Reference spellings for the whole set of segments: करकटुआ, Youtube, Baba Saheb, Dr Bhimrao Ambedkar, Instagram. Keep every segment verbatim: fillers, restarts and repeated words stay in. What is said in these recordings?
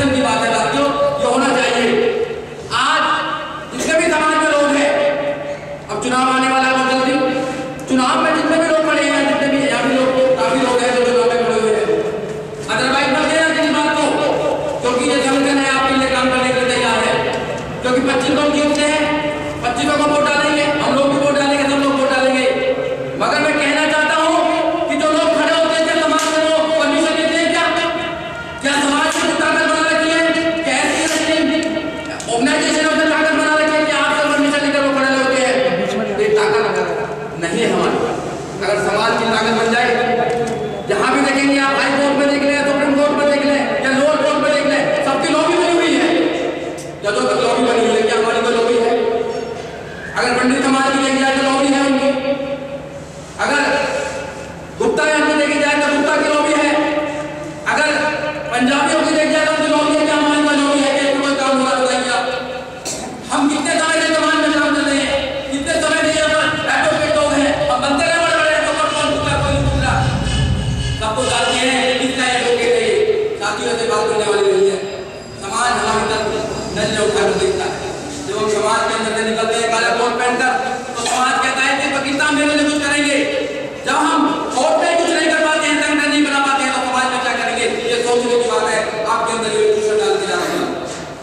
अभिनंदन की बात है साथियों, ये होना चाहिए। आज जितने भी समाज में लोग हैं, अब चुनाव आने वाला है बहुत जल्दी, चुनाव में जितने भी लोग पड़े हैं, जितने भी यहाँ भी लोग काफी लोग हैं जो चुनाव में खड़े हुए हैं, अदरवाइज मत लेना किसी बात को, क्योंकि ये संगठन है आपके लिए काम करने के लिए तैयार है। क्योंकि पच्चीस लोग जीतते हैं, पच्चीसों को वोट डालेंगे, हम लोग भी वोट डालेंगे, सब लोग वोट डालेंगे। मगर मैं कहना चाहता हूँ कि जो लोग खड़े होते हैं समाज में, लोग परमिशन देते हैं क्या क्या समाज की ताकत बना रखी है? ऑर्गेनाइजेशन अपने ताकत बना रखी है कि आपसे परमिशन लेकर वो खड़े होते हैं। ये ताकत नहीं है हमारे पास। अगर समाज की ताकत बन जाए, जहाँ भी देखेंगे आप, हाई कोर्ट में देख लें, सुप्रीम कोर्ट में देख लें या लोअर कोर्ट में देख लें, सबकी लॉबी बनी हुई है। जब तक लॉबी बनी हुई है, क्या हमारी कोई लॉबी है? अगर पंडित समाज की लेके जाए तो लॉबी है उनकी, अगर गुप्ता यहाँ लेके जाए तो गुप्ता की लॉबी है, अगर पंजाबियों की लेके जाए तो उनकी लॉबी है। क्या हमारी कोई लॉबी है? क्या कोई काम होगा? बताइए आप। हम कितने समय से समाज में काम कर रहे हैं, कितने समय से एडवोकेट लोग हैं, अब बनते रहे बड़े बड़े एडवोकेट, कौन टूटा कोई टूटा, सबको डालते हैं कितना एडवोकेट है। साथियों से बात करने वाली नहीं है। समाज हमारी तरफ नजर उठाकर देखता है। जब हम समाज के अंदर निकलते हैं काला कोट पहन कर, तो समाज कहता है कि पाकिस्तान में कुछ करेंगे। जब हम कोर्ट में कुछ नहीं कर पाते हैं, संगठन नहीं बना पाते हैं, तो समाज में क्या करेंगे? ये सोचने की बात है। आपके अंदर ये दूसरा डाल के जा रहे हैं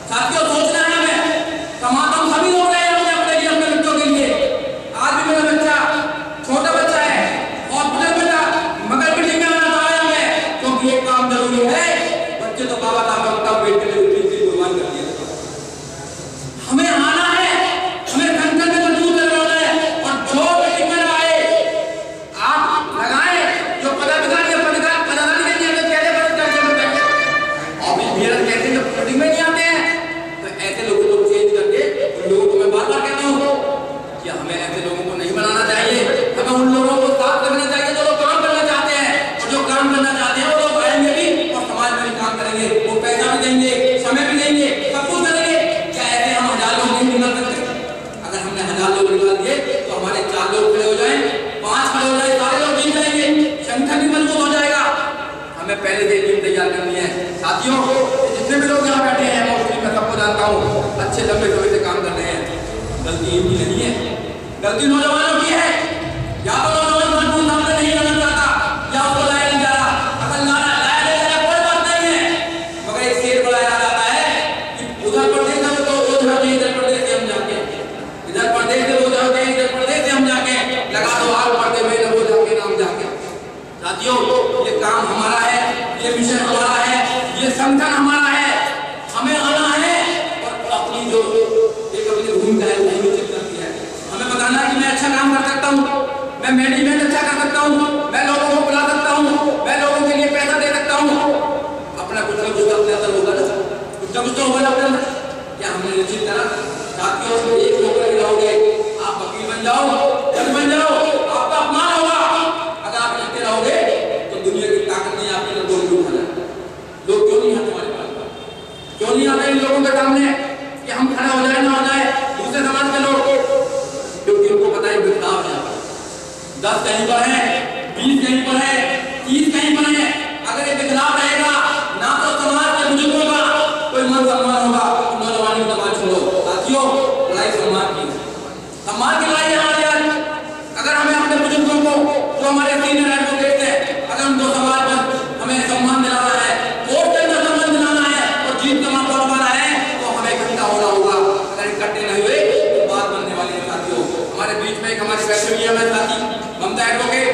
साथियों, सोचना है हमें। समाज हम सभी लोग रहे हैं अपने लिए, अपने बच्चों के लिए। आज भी मेरा बच्चा छोटा बच्चा है और अपना बेटा मगर बिल्डिंग में आना चाह रहा है, क्योंकि ये काम जरूरी है। बच्चे तो बाबा साहब का वेट के लिए भगवान कर दिया। हमें आना है, हमें संगठन में मजबूत करना है। और जो बिल्डिंग गलती नौजवानों की है, या तो नौजवान कानून सामने नहीं आना चाहता, या उसको लाया नहीं जा रहा। असल लाना लाया नहीं जा रहा, कोई बात नहीं है, मगर एक शेर बड़ा याद आता है कि उधर प्रदेश में तो वो जाते हैं, इधर प्रदेश से हम जाके, इधर प्रदेश से वो जाते हैं, इधर प्रदेश से हम जाके, लगा दो आग पड़ते में न वो जाके नाम जाके। साथियों, ये काम हमारा है, ये मिशन हमारा है, ये संगठन हमारा है। हमें आना है और अपनी जो एक अपनी भूमिका है उसमें बताना कि मैं अच्छा काम कर सकता हूँ, मैं मैनेजमेंट अच्छा कर सकता हूँ, मैं लोगों को बुला सकता हूँ, मैं लोगों के लिए पैसा दे सकता हूँ। अपना कुछ ना कुछ अपने अंदर होगा, कुछ ना कुछ तो होगा अपने अंदर। क्या हमने निश्चित करा साथियों? एक नौकरी रहोगे, आप वकील बन जाओ, जज बन जाओ, आपका अपमान होगा। अगर आप लड़ते रहोगे तो दुनिया की ताकत नहीं आपके अंदर, बोल क्यों खाना। लोग क्यों नहीं आते हमारे पास? क्यों नहीं आते इन लोगों के सामने कि हम खड़ा हो जाए ना हो जाए? दूसरे समाज के लोग दस कहीं पर है, बीस कहीं पर है, तीस कहीं पर है। अगर ये बदलाव रहेगा ना तो समाज के बुजुर्गों का कोई मान सम्मान होगा। नौजवान की समाज छोड़ो साथियों, लड़ाई सम्मान की, सम्मान की लड़ाई हमारे यार। अगर हमें अपने बुजुर्गों को, जो हमारे सीनियर एडवोकेट है, अगर उनको समाज पर हमें सम्मान दिलाना है, कोर्ट के अंदर सम्मान दिलाना है और जीत का मौका पाना है, तो हमें इकट्ठा होना होगा। अगर इकट्ठे नहीं हुए तो बात बनने वाली है साथियों। हमारे बीच में एक हमारी फैक्ट्री है साथी एडवोकेट,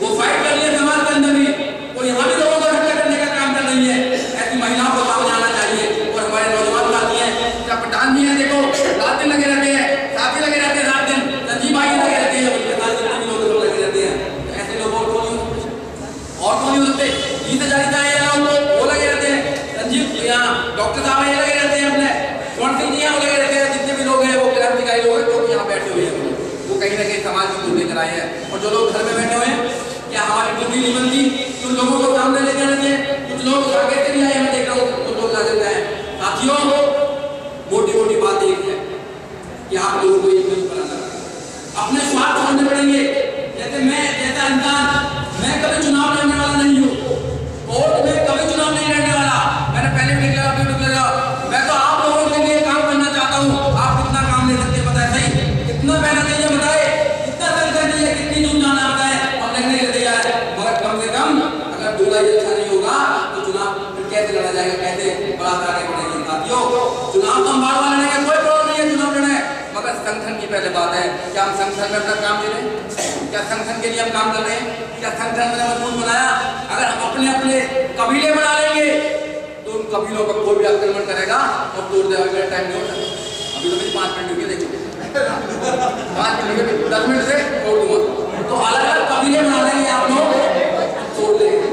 वो फाइट कर रही है समाज के अंदर भी, वो यहाँ भी लोगों को हत्या करने का काम कर रही है। ऐसी महिलाओं को सामने आना चाहिए। और हमारे नौजवान साथी हैं, चपटान भी है, देखो रात दिन लगे रहते हैं, साथी लगे रहते हैं, रात दिन संजीव भाई लगे रहते हैं, उनके साथ लोग लगे रहते हैं। ऐसे लोग और कौन और कौन होते जीते जाता है? वो लगे रहते हैं संजीव, यहाँ डॉक्टर साहब ये लगे रहते हैं, अपने कौन सिंह जी यहाँ लगे रहते हैं। जितने भी लोग हैं वो क्रांतिकारी लोग हैं, लोग यहाँ बैठे हुए हैं, कहीं ना कहीं समाज को दूर लेकर आए हैं। और जो लोग घर में बैठे हुए हैं, क्या हमारी ड्यूटी नहीं बनती कुछ लोगों को सामने लेकर आना चाहिए? कुछ लोग आगे से भी आए, हम देख रहा हूँ कुछ लोग ला देते हैं। साथियों, मोटी मोटी बात एक है कि आप लोगों को एक नहीं बनाना, अपने स्वार्थ समझने पड़ेंगे। जैसे मैं जैसा इंसान, मैं कभी चुनाव लड़ने वाला नहीं हूँ, कोर्ट में कभी चुनाव नहीं लड़ने वाला। मैंने पहले भी निकला फिर निकला जाओ। मैं तो आप लोगों के लिए काम करना चाहता हूँ, आप कितना काम ले सकते पता है? सही कितना पैसा चाहिए बताए, कितना दर्द चाहिए, कितनी दूर जाना बताए, और लगने के तैयार है। मगर कम से कम अगर दूल्हा ये अच्छा नहीं होगा तो चुनाव फिर कैसे लड़ा जाएगा, कैसे बड़ा आगे बढ़ेगा। साथियों, चुनाव तो हम बार बार लड़ेंगे, कोई प्रॉब्लम नहीं है चुनाव लड़े, मगर संगठन की पहले बात है। क्या हम संगठन में अपना काम ले रहे हैं? क्या संगठन के लिए हम काम कर रहे हैं? क्या संगठन में मजबूत बनाया? अगर हम अपने अपने कबीले बना लेंगे तो उन कबीलों पर कोई भी आक्रमण करेगा और तोड़ देगा। टाइम नहीं होता, अभी तो मेरी पाँच मिनट होगी, देखिए पाँच मिनट दस मिनट से तोड़ दूंगा। तो अलग अलग कबीले बना लेंगे, आप लोग तोड़ देंगे,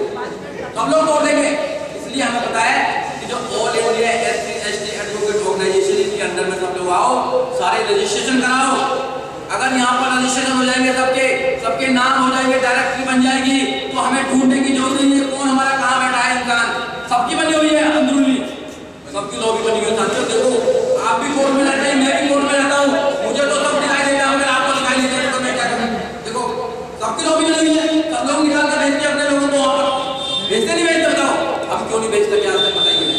हम लोग तोड़ देंगे। इसलिए हमें पता है कि जो all India S C S T advocate organisation के अंडर में सब लोग आओ, सारे रजिस्ट्रेशन कराओ। अगर यहाँ पर रजिस्ट्रेशन हो जाएंगे, सबके सबके नाम हो जाएंगे, डायरेक्टरी बन जाएगी, तो हमें ढूंढने की जरूरत नहीं है कौन हमारा कहाँ बैठा है। इंसान सबकी बनी हुई है, अंदरूनी सबकी लॉबी बनी हुई है। देखो आप भी कोर्ट में रहते हैं, मैं भी कोर्ट में रहता हूँ, मुझे तो सब दिखाई देता है। अगर आपको दिखाई नहीं देता तो मैं क्या करूँ? देखो सबकी लॉबी बनी हुई है, सब लोग निकाल कर भेजते हैं अपने लोगों को। आप भेजते नहीं भेजते बताओ, हम क्यों नहीं भेज सकते? यहाँ से बताइए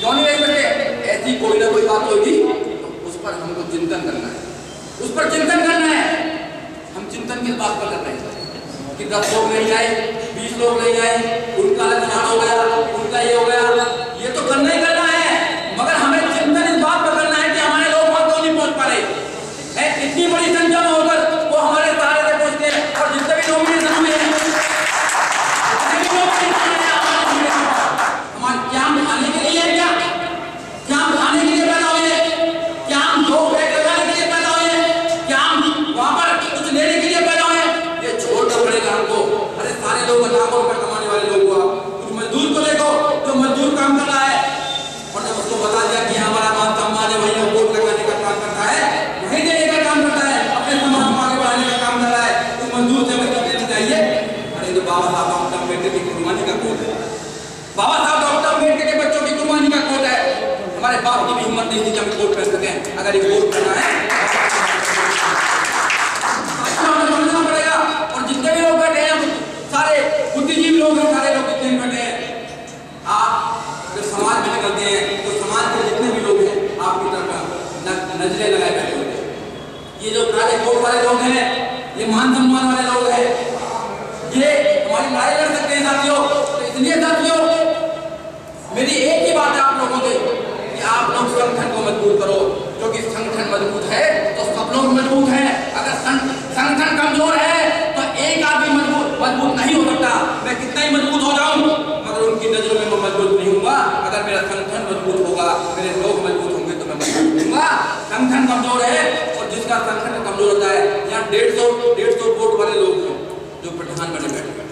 क्यों नहीं भेज सकते? ऐसी कोई ना कोई बात होगी, उस पर हमको चिंतन करना है, उस पर चिंतन करना है। हम चिंतन किस बात पर करते हैं कि दस लोग नहीं आए, बीस लोग नहीं आए, उनका नुकसान हो गया, उनका ये हो गया, ये तो करना ही करना है। मगर हमें चिंतन इस बात पर करना है कि हमारे लोग वहाँ क्यों नहीं पहुँच पा रहे। इतनी बड़ी संख्या में होकर वो हमारे सहारे से पहुँचते हैं, और जितने भी लोग हमारे क्या हम खाने के लिए, क्या क्या हम खाने के लिए पैदा हुए, क्या हम दो पैक लगाने के लिए पैदा हुए, क्या हम वहाँ पर कुछ लेने के लिए पैदा हुए? ये छोड़ कर पड़ेगा हमको। अरे सारे लोग लाखों रुपये कमाने वाले लोग हुआ, मजदूर को देखो जो मजदूर काम कर रहा है, और जब उसको बता दिया कि हमारा मान सम्मान है, वही वोट लगाने का काम करता है, वही देने का काम करता है, अपने समाज को आगे बढ़ाने का काम कर रहा है, तो मजदूर से हमें लेना चाहिए। अरे तो बाबा साहब डॉक्टर अम्बेडकर की कुर्बानी का कोट है, बाबा साहब डॉक्टर अम्बेडकर के बच्चों की कुर्बानी का कोट है। हमारे बाप की भी हिम्मत नहीं थी कि हमें कोट पहन सकें। अगर एक कोट पहना है समझना पड़ेगा। और जितने भी लोग बैठे हैं सारे बुद्धिजीवी लोग हैं, सारे लोग जितने बैठे हैं, आप जो समाज में निकलते हैं तो समाज के जितने भी लोग हैं आपकी तरफ नजरें लगाए बैठे होते हैं। ये जो प्राइवेट कोर्ट वाले लोग हैं, ये मान सम्मान वाले लोग हैं, ये हमारी लड़ाई लड़ सकते हैं साथियों। तो इसलिए साथियों मेरी एक ही बात है आप लोगों से कि आप लोग संगठन को मजबूत करो, क्योंकि संगठन मजबूत है तो सब लोग मजबूत हैं। अगर संगठन कमजोर है तो एक आदमी मजबूत मजबूत नहीं हो सकता। मैं कितना ही मजबूत हो जाऊं मगर उनकी नजरों में मैं मजबूत नहीं हूँ। अगर मेरा संगठन मजबूत होगा, मेरे लोग मजबूत होंगे तो मैं मजबूत हूँ। संगठन कमजोर है, और जिसका संगठन कमजोर होता है, यहाँ डेढ़ सौ डेढ़ सौ वोट वाले लोग हैं जो प्रधान बने बैठे,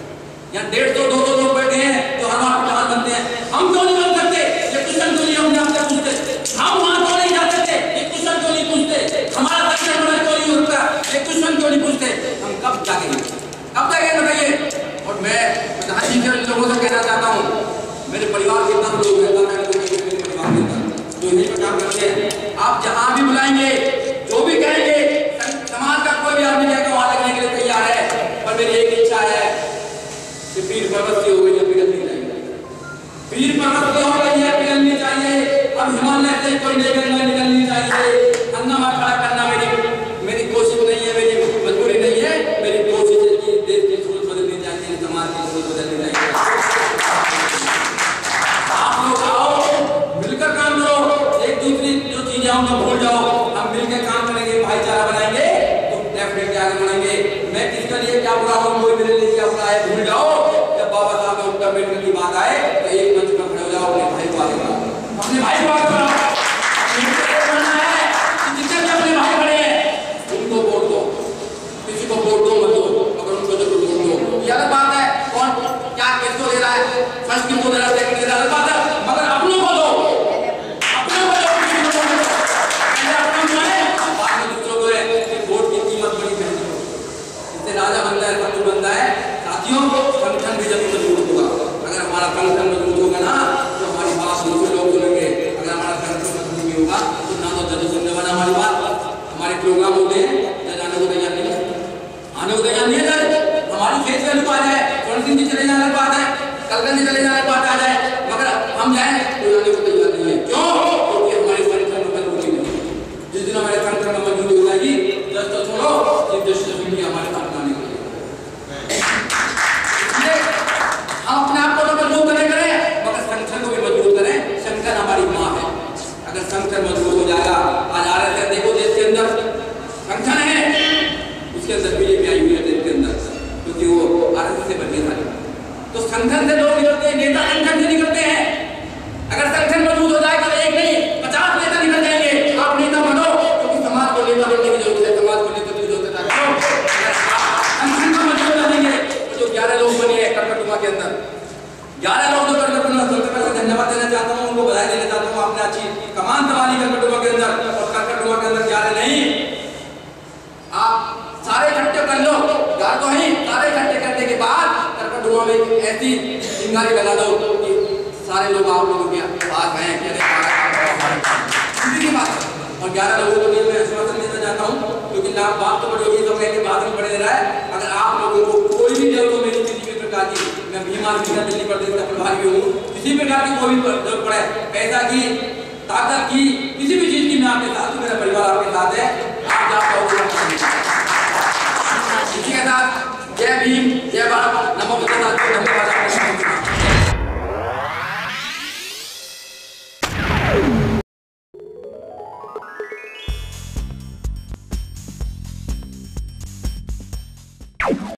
यहाँ डेढ़ सौ दो सौ लोग बैठे हैं जो हर बार प्रधान बनते हैं। हम क्यों नहीं बन सकते? ये क्वेश्चन क्यों नहीं हमने आपसे पूछते? हम वहाँ क्यों नहीं जाते थे? ये क्वेश्चन क्यों नहीं पूछते? हमारा संगठन बना क्यों नहीं होता? ये क्वेश्चन क्यों नहीं पूछते? हम कब जाएंगे? अब तक बताइए। और मैं प्रधान जी के लोगों से कहना चाहता हूँ, मेरे परिवार के दस लोग हैं, जो हिंदी में काम करते हैं। आप जहाँ भी बुलाएंगे, जो भी कहेंगे, समाज का कोई भी आदमी जाएगा वहाँ लगने के लिए तैयार है। पर मेरी एक इच्छा है कि पीर पर्वत की हो गई है, पिघलनी चाहिए। पीर पर्वत की हो गई है, पिघलनी चाहिए। अब हिमालय से कोई नहीं गंगा निकलनी चाहिए। अंदमा खड़ा करना मेरी मेरी कोशिश नहीं है, मेरी मजबूरी नहीं है। मेरी कोशिश है कि देश की सूरत बदलनी चाहिए, समाज की सूरत बदलनी चाहिए। आप लोग आओ, मिलकर काम करो, एक दूसरी जो चीजें हम लोग भूल जाओ। हम मिलकर काम करेंगे, भाईचारा बनाएंगे तो डेफिनेटली आगे बढ़ेंगे। मैं किसके लिए क्या बुरा हूँ, कोई मेरे लिए क्या बुरा है, भूल जाओ। जब बाबा साहब डॉक्टर अम्बेडकर की बात आए तो एक मंच पर खड़े हो जाओ, अपने भाई को आगे बढ़ाओ, अपने भाई को आगे बढ़ाओ। फर्स्ट क्यों दे रहा है, सेकंड दे रहा है, बात है। मगर अपनों को दो, अपनों को दो, किसी को मत दो। पहले अपनों को है, बाद में दूसरों को है। कि वोट की कीमत बड़ी महंगी है, इससे राजा बनता है, सब बनता है। साथियों, संगठन भी जब मजबूत होगा, अगर हमारा संगठन मजबूत होगा ना तो हमारी बात दूसरे लोग सुनेंगे। अगर हमारा संगठन मजबूत नहीं होगा तो ना तो जज सुनने वाला हमारी बात। हमारे प्रोग्राम होते हैं, जज आने को तैयार नहीं है, आने को तैयार नहीं है जज। हमारी फेस वैल्यू बात है, कौन सी चले जाने की बात है, कल चले जाने की बात आ जाए, मगर हम हम जाए तो जाने को तैयार नहीं है। क्यों? क्योंकि हमारे संख्या नंबर होती नहीं। जिस दिन हमारे संख्या नंबर हो जाएगी दस तो छोड़ो ये दस जमीन हमारे पास ना निकलेगी। हम अपने आप को मजबूत नहीं करें मगर संख्या को भी मजबूत करें। संख्या हमारी माँ है। अगर संख्या मजबूत हो जाएगा आज आ रहे देखो देश के अंदर संख्या है उसके अंदर भी आई हुई है देश के अंदर क्योंकि वो आर से बचे था। तो संगठन से लोग निकलते हैं, नेता संगठन से निकलते हैं। अगर संगठन मजबूत हो जाएगा तो एक नहीं पचास नेता निकल जाएंगे। आप नेता बनो क्योंकि समाज को नेता बनने की जरूरत है। समाज को नेता की जरूरत है। संगठन को मजबूत बनेंगे जो ग्यारह लोग बने हैं करकटुआ के अंदर ग्यारह लोग जो करकटुआ संगठन का धन्यवाद देना चाहता हूँ उनको बधाई देना चाहता हूँ। आपने अच्छी कमान संभाली करकटुआ के अंदर और करकटुआ के अंदर ग्यारह नहीं आप सारे इकट्ठे कर लो ग्यारह तो ही सारे इकट्ठे करने के बाद में ऐसी चिंगारी लगा दो कि सारे लोग आप लोगों के पास आए की बात। और ग्यारह लोगों को मैं आश्वासन देना चाहता हूँ क्योंकि लाभ बात तो बड़ी होगी तो कहने बाद में पड़े रहा है। अगर आप लोगों को कोई भी जरूरत हो मेरी किसी भी प्रकार की मैं बीमार भी दिल्ली प्रदेश का प्रभारी हूँ किसी प्रकार की कोई भी जरूरत पड़े पैसा की ताकत की किसी भी चीज की मैं आपके साथ मेरा परिवार आपके साथ है। आप जय भीम जय भारत। नमो बुद्धाय नमो बुद्धाय।